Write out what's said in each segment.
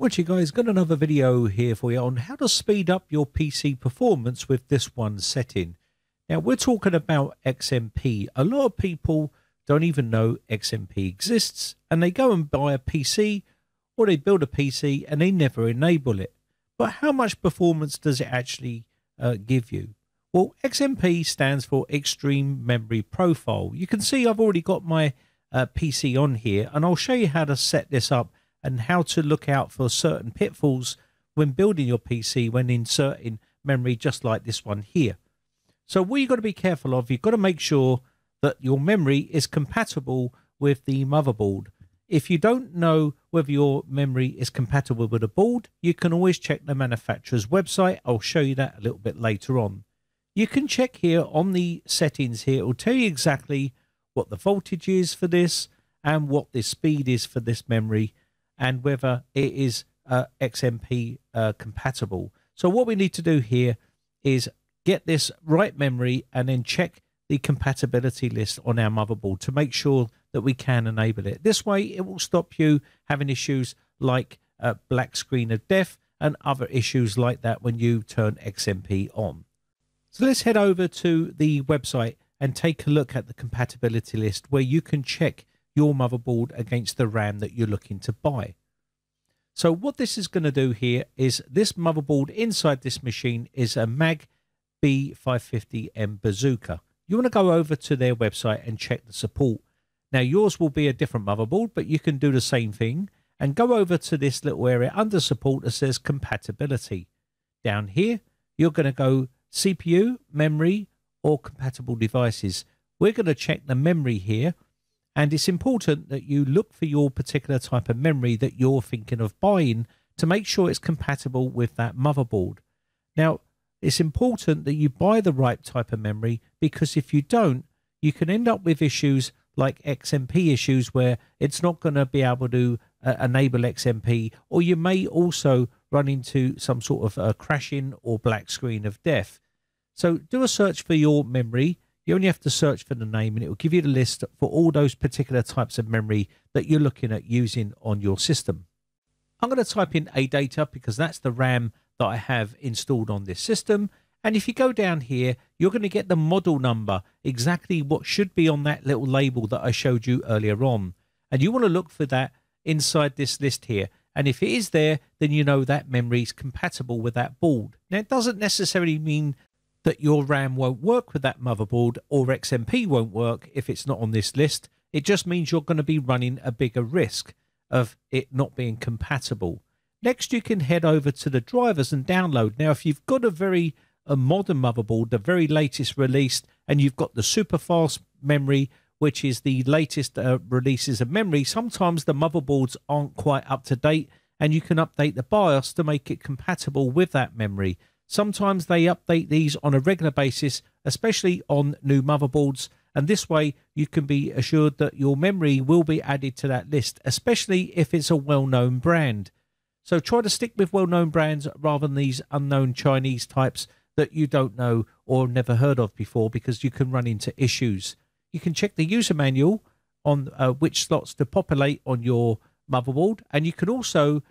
Well, you guys, got another video here for you on how to speed up your PC performance with this one setting. Now, we're talking about XMP. A lot of people don't even know XMP exists, and they go and buy a PC or they build a PC and they never enable it. But how much performance does it actually give you? Well, XMP stands for Xtreme Memory Profile. You can see I've already got my PC on here, and I'll show you how to set this up and how to look out for certain pitfalls when building your PC when inserting memory just like this one here. So what you've got to be careful of, you've got to make sure that your memory is compatible with the motherboard. If you don't know whether your memory is compatible with a board, you can always check the manufacturer's website. I'll show you that a little bit later on. You can check here on the settings here. It will tell you exactly what the voltage is for this and what the speed is for this memory, and whether it is XMP compatible. So what we need to do here is get this right memory and then check the compatibility list on our motherboard to make sure that we can enable it. This way it will stop you having issues like black screen of death and other issues like that when you turn XMP on. So let's head over to the website and take a look at the compatibility list where you can check your motherboard against the RAM that you're looking to buy. So what this is going to do here is this motherboard inside this machine is a Mag B550M Bazooka. You want to go over to their website and check the support. Now yours will be a different motherboard, but you can do the same thing and go over to this little area under support that says compatibility. Down here you're going to go CPU, memory, or compatible devices. We're going to check the memory here. And it's important that you look for your particular type of memory that you're thinking of buying to make sure it's compatible with that motherboard. Now, it's important that you buy the right type of memory, because if you don't, you can end up with issues like XMP issues where it's not going to be able to enable XMP, or you may also run into some sort of crashing or black screen of death. So do a search for your memory. You only have to search for the name and it will give you the list for all those particular types of memory that you're looking at using on your system. I'm going to type in ADATA because that's the RAM that I have installed on this system. And if you go down here, you're going to get the model number, exactly what should be on that little label that I showed you earlier on. And you want to look for that inside this list here. And if it is there, then you know that memory is compatible with that board. Now, it doesn't necessarily mean that your RAM won't work with that motherboard or XMP won't work if it's not on this list. It just means you're going to be running a bigger risk of it not being compatible. Next, you can head over to the drivers and download. Now, if you've got a very modern motherboard, the very latest released, and you've got the super fast memory, which is the latest releases of memory, sometimes the motherboards aren't quite up to date, and you can update the BIOS to make it compatible with that memory. Sometimes they update these on a regular basis, especially on new motherboards, and this way you can be assured that your memory will be added to that list, especially if it's a well-known brand. So try to stick with well-known brands rather than these unknown Chinese types that you don't know or never heard of before, because you can run into issues. You can check the user manual on which slots to populate on your motherboard, and you can also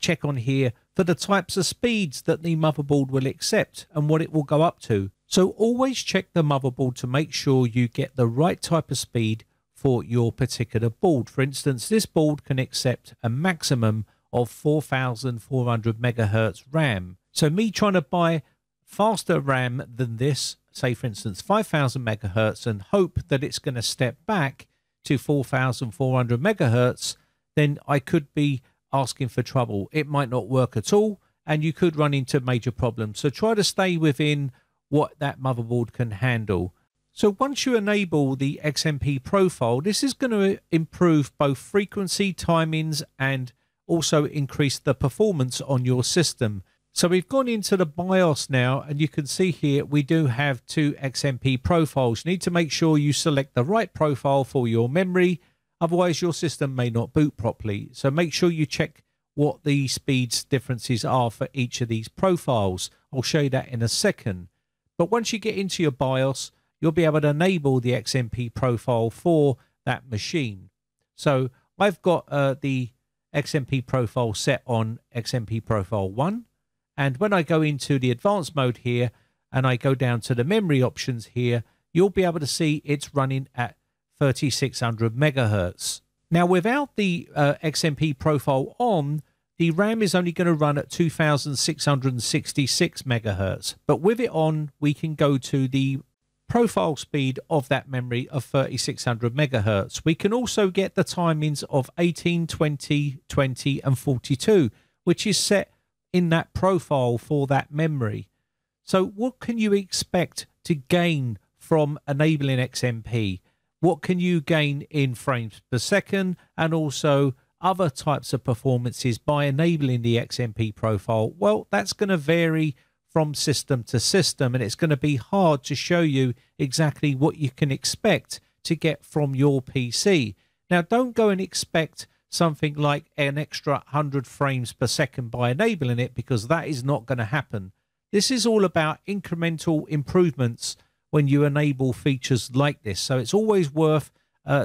check on here for the types of speeds that the motherboard will accept and what it will go up to. So always check the motherboard to make sure you get the right type of speed for your particular board. For instance, this board can accept a maximum of 4,400 megahertz RAM. So me trying to buy faster RAM than this, say for instance 5,000 megahertz, and hope that it's going to step back to 4,400 megahertz, then I could be asking for trouble. It might not work at all and you could run into major problems. So try to stay within what that motherboard can handle. So once you enable the XMP profile, this is going to improve both frequency, timings, and also increase the performance on your system. So we've gone into the BIOS now, and you can see here we do have two XMP profiles. You need to make sure you select the right profile for your memory, otherwise your system may not boot properly. So make sure you check what the speeds differences are for each of these profiles. I'll show you that in a second. But once you get into your BIOS, you'll be able to enable the XMP profile for that machine. So I've got the XMP profile set on XMP profile 1. And when I go into the advanced mode here and I go down to the memory options here, you'll be able to see it's running at 3600 megahertz. Now, without the XMP profile on, the RAM is only going to run at 2666 megahertz. But with it on, we can go to the profile speed of that memory of 3600 megahertz. We can also get the timings of 18, 20, 20, and 42, which is set in that profile for that memory. So what can you expect to gain from enabling XMP? What can you gain in frames per second and also other types of performances by enabling the XMP profile? Well, that's going to vary from system to system, and it's going to be hard to show you exactly what you can expect to get from your PC. Now, don't go and expect something like an extra 100 frames per second by enabling it, because that is not going to happen. This is all about incremental improvements when you enable features like this. So it's always worth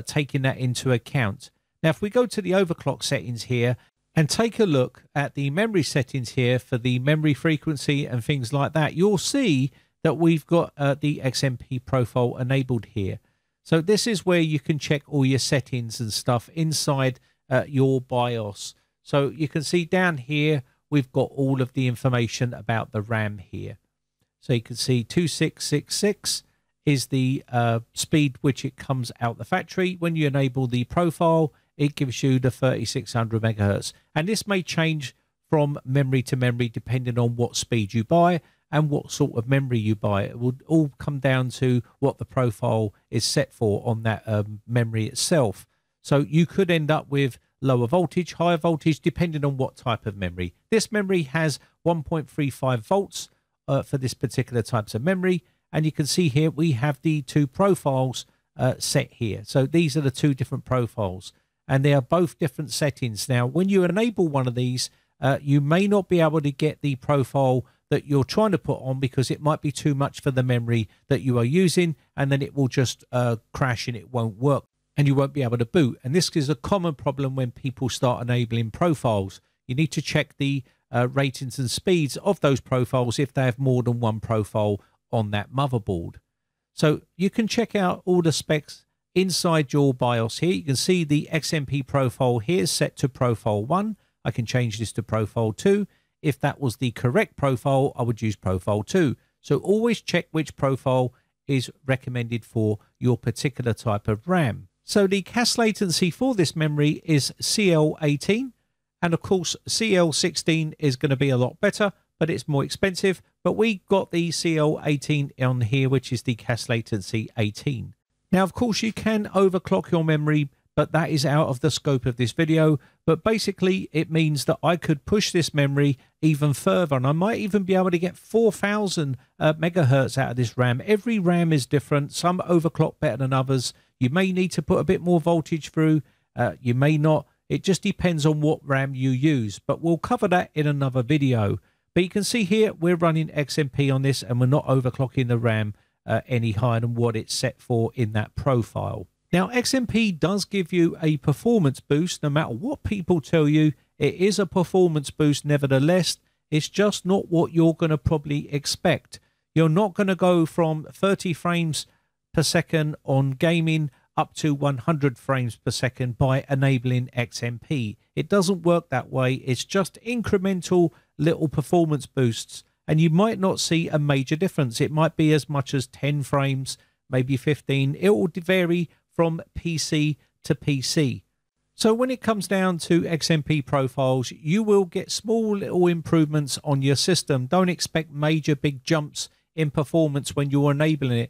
taking that into account. Now, if we go to the overclock settings here and take a look at the memory settings here for the memory frequency and things like that, you'll see that we've got the XMP profile enabled here. So this is where you can check all your settings and stuff inside your BIOS. So you can see down here, we've got all of the information about the RAM here. So you can see 2666 is the speed which it comes out the factory. When you enable the profile, it gives you the 3600 megahertz. And this may change from memory to memory depending on what speed you buy and what sort of memory you buy. It will all come down to what the profile is set for on that memory itself. So you could end up with lower voltage, higher voltage, depending on what type of memory. This memory has 1.35 volts for this particular types of memory. And you can see here we have the two profiles set here. So these are the two different profiles, and they are both different settings. Now, when you enable one of these, you may not be able to get the profile that you're trying to put on because it might be too much for the memory that you are using, and then it will just crash and it won't work and you won't be able to boot. And this is a common problem when people start enabling profiles. You need to check the ratings and speeds of those profiles if they have more than one profile on that motherboard. So you can check out all the specs inside your BIOS here. You can see the XMP profile here is set to profile 1. I can change this to profile 2. If that was the correct profile, I would use profile 2. So always check which profile is recommended for your particular type of RAM. So the cache latency for this memory is CL18, and of course CL16 is going to be a lot better, but it's more expensive. But we got the CL18 on here, which is the cache latency 18. Now, of course, you can overclock your memory, but that is out of the scope of this video. But basically, it means that I could push this memory even further, and I might even be able to get 4,000 megahertz out of this RAM. Every RAM is different. Some overclock better than others. You may need to put a bit more voltage through. You may not. It just depends on what RAM you use, but we'll cover that in another video. But you can see here, we're running XMP on this, and we're not overclocking the RAM any higher than what it's set for in that profile. Now, XMP does give you a performance boost. No matter what people tell you, it is a performance boost nevertheless. It's just not what you're going to probably expect. You're not going to go from 30 frames per second on gaming up to 100 frames per second by enabling XMP. It doesn't work that way. It's just incremental little performance boosts, and you might not see a major difference. It might be as much as 10 frames, maybe 15. It will vary from PC to PC. So when it comes down to XMP profiles, you will get small little improvements on your system. Don't expect major big jumps in performance when you're enabling it,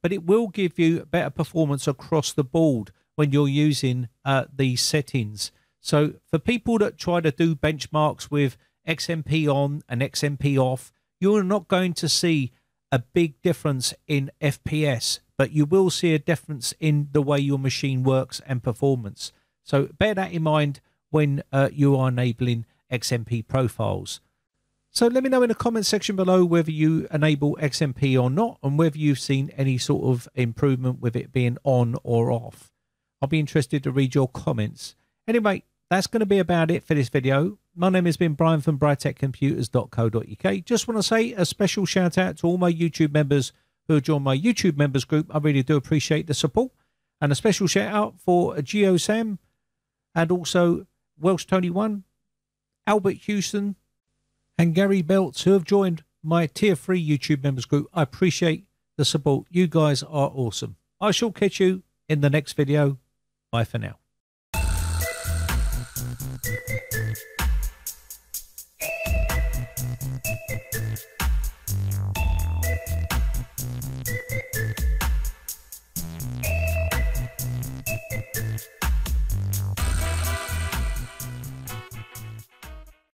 but it will give you better performance across the board when you're using these settings. So for people that try to do benchmarks with XMP on and XMP off, you're not going to see a big difference in FPS, but you will see a difference in the way your machine works and performance. So bear that in mind when you are enabling XMP profiles. So let me know in the comment section below whether you enable XMP or not, and whether you've seen any sort of improvement with it being on or off. I'll be interested to read your comments. Anyway, that's going to be about it for this video. My name has been Brian from BritecComputers.co.uk. Just want to say a special shout out to all my YouTube members who joined my YouTube members group. I really do appreciate the support. And a special shout out for GeoSam and also Welsh Tony1, Albert Houston and Gary Belts, who have joined my tier 3 YouTube members group. I appreciate the support. You guys are awesome. I shall catch you in the next video. Bye for now.